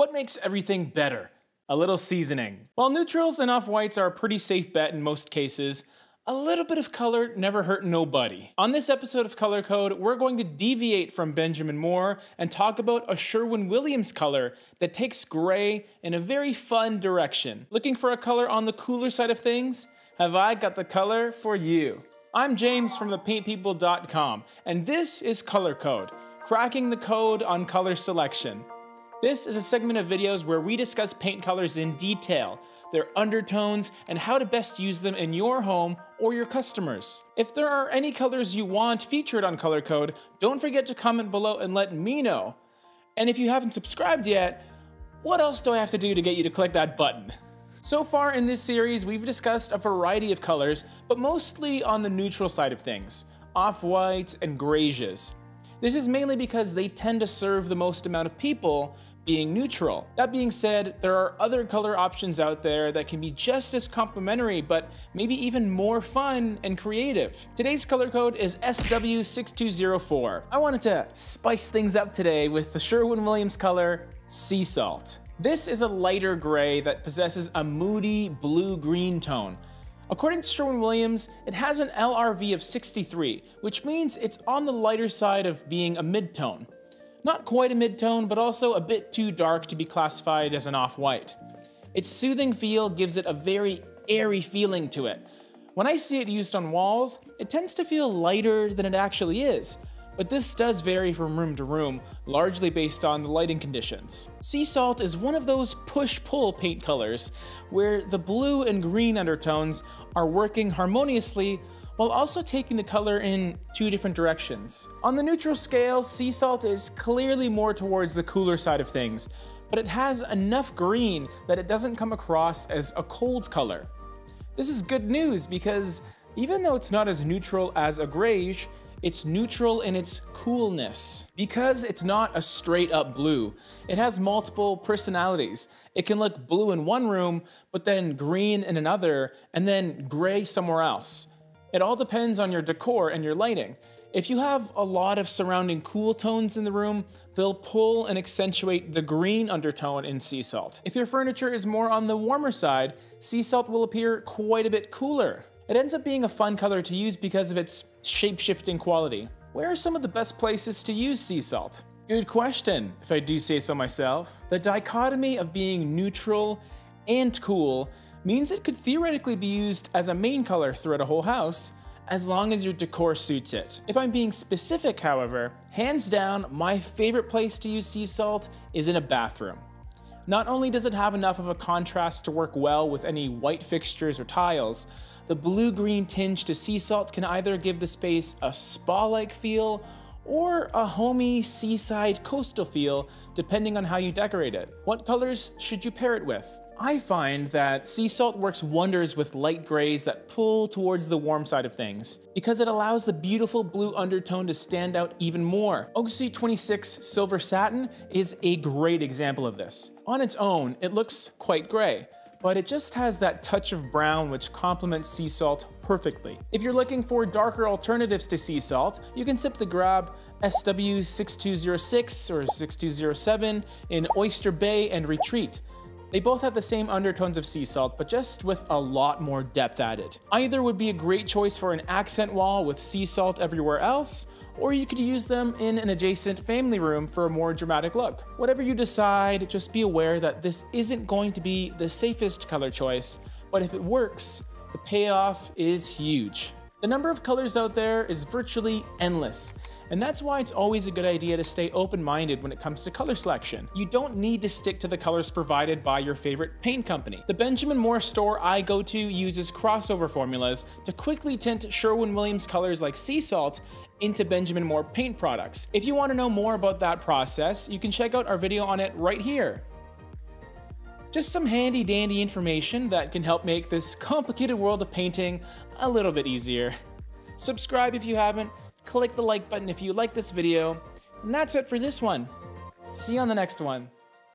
What makes everything better? A little seasoning. While neutrals and off-whites are a pretty safe bet in most cases, a little bit of color never hurt nobody. On this episode of Color Code, we're going to deviate from Benjamin Moore and talk about a Sherwin-Williams color that takes gray in a very fun direction. Looking for a color on the cooler side of things? Have I got the color for you. I'm James from paintpeople.com, and this is Color Code, cracking the code on color selection. This is a segment of videos where we discuss paint colors in detail, their undertones, and how to best use them in your home or your customers. If there are any colors you want featured on Color Code, don't forget to comment below and let me know. And if you haven't subscribed yet, what else do I have to do to get you to click that button? So far in this series, we've discussed a variety of colors, but mostly on the neutral side of things, off-whites and grays. This is mainly because they tend to serve the most amount of people, being neutral. That being said, there are other color options out there that can be just as complementary, but maybe even more fun and creative. Today's color code is SW6204. I wanted to spice things up today with the Sherwin-Williams color Sea Salt. This is a lighter gray that possesses a moody blue-green tone. According to Sherwin-Williams, it has an LRV of 63, which means it's on the lighter side of being a mid-tone. Not quite a mid-tone, but also a bit too dark to be classified as an off-white. Its soothing feel gives it a very airy feeling to it. When I see it used on walls, it tends to feel lighter than it actually is, but this does vary from room to room, largely based on the lighting conditions. Sea Salt is one of those push-pull paint colors where the blue and green undertones are working harmoniously while also taking the color in two different directions. On the neutral scale, Sea Salt is clearly more towards the cooler side of things, but it has enough green that it doesn't come across as a cold color. This is good news because even though it's not as neutral as a grayish, it's neutral in its coolness. Because it's not a straight up blue, it has multiple personalities. It can look blue in one room, but then green in another, and then gray somewhere else. It all depends on your decor and your lighting. If you have a lot of surrounding cool tones in the room, they'll pull and accentuate the green undertone in Sea Salt. If your furniture is more on the warmer side, Sea Salt will appear quite a bit cooler. It ends up being a fun color to use because of its shape-shifting quality. Where are some of the best places to use Sea Salt? Good question, if I do say so myself. The dichotomy of being neutral and cool means it could theoretically be used as a main color throughout a whole house, as long as your decor suits it. If I'm being specific, however, hands down, my favorite place to use Sea Salt is in a bathroom. Not only does it have enough of a contrast to work well with any white fixtures or tiles, the blue-green tinge to Sea Salt can either give the space a spa-like feel or a homey seaside coastal feel, depending on how you decorate it. What colors should you pair it with? I find that Sea Salt works wonders with light grays that pull towards the warm side of things, because it allows the beautiful blue undertone to stand out even more. OC-26 Silver Satin is a great example of this. On its own, it looks quite gray, but it just has that touch of brown which complements Sea Salt perfectly. If you're looking for darker alternatives to Sea Salt, you can simply grab SW6206 or 6207 in Oyster Bay and Retreat. They both have the same undertones of Sea Salt, but just with a lot more depth added. Either would be a great choice for an accent wall with Sea Salt everywhere else, or you could use them in an adjacent family room for a more dramatic look. Whatever you decide, just be aware that this isn't going to be the safest color choice, but if it works, the payoff is huge. The number of colors out there is virtually endless, and that's why it's always a good idea to stay open-minded when it comes to color selection. You don't need to stick to the colors provided by your favorite paint company. The Benjamin Moore store I go to uses crossover formulas to quickly tint Sherwin-Williams colors like Sea Salt into Benjamin Moore paint products. If you want to know more about that process, you can check out our video on it right here. Just some handy dandy information that can help make this complicated world of painting a little bit easier. Subscribe if you haven't, click the like button if you like this video, and that's it for this one. See you on the next one.